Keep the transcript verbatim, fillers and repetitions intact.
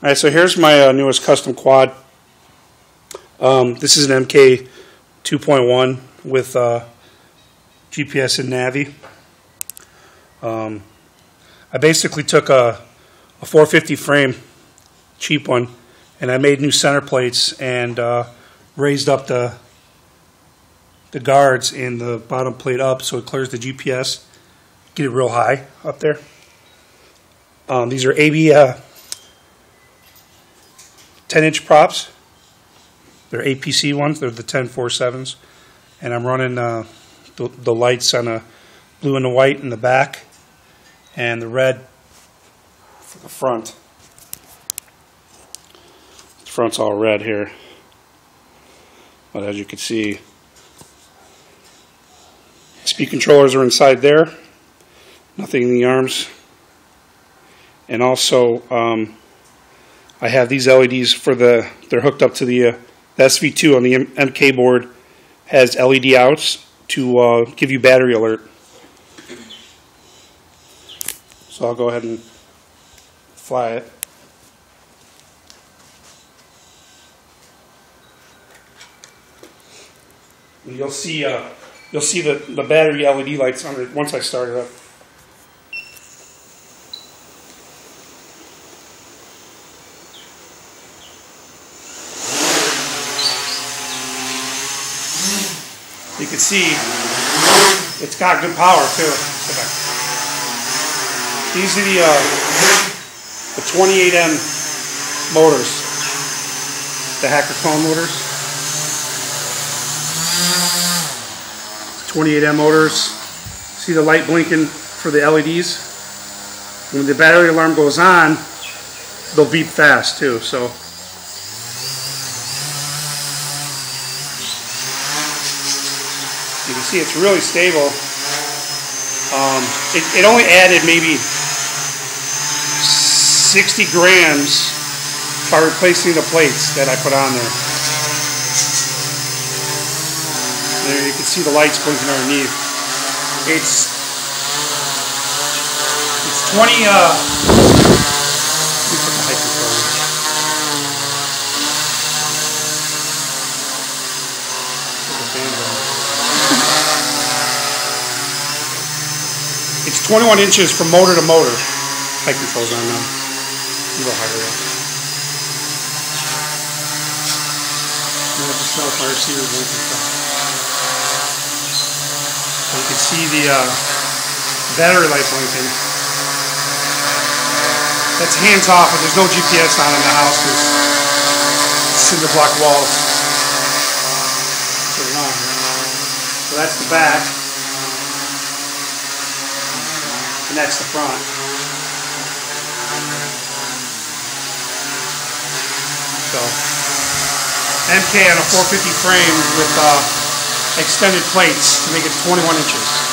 All right, so here's my uh, newest custom quad. Um, this is an M K two point one with uh, G P S and Navi. Um, I basically took a, a four fifty frame, cheap one, and I made new center plates and uh, raised up the the guards and the bottom plate up so it clears the G P S. Get it real high up there. Um, these are A B A ten inch props. They're A P C ones. They're the ten four sevens. And I'm running uh, the, the lights on a blue and the white in the back and the red for the front. The front's all red here. But as you can see, speed controllers are inside there. Nothing in the arms. And also, um, I have these L E Ds for the, they're hooked up to the, uh, the S V two on the M MK board has L E D outs to uh, give you battery alert. So I'll go ahead and fly it. And you'll see, uh, you'll see the, the battery L E D lights on it once I start it up. You can see it's got good power too. These are the, uh, the twenty-eight M motors, the hacker phone motors. twenty-eight M motors. See the light blinking for the L E Ds? When the battery alarm goes on, they'll beep fast too. So. You can see it's really stable. Um, it, it only added maybe sixty grams by replacing the plates that I put on there. There you can see the lights blinking underneath. It's it's twenty. Uh, let me put the hacker phone. It's twenty-one inches from motor to motor. Height control's on now. A little higher up. I'm going to just smell fire seer. You can see the uh, battery light blinking. That's hands off, but there's no G P S on in the house. It's cinder block walls. So, long, so that's the back. And that's the front. So, M K on a four fifty frame with uh, extended plates to make it twenty-one inches.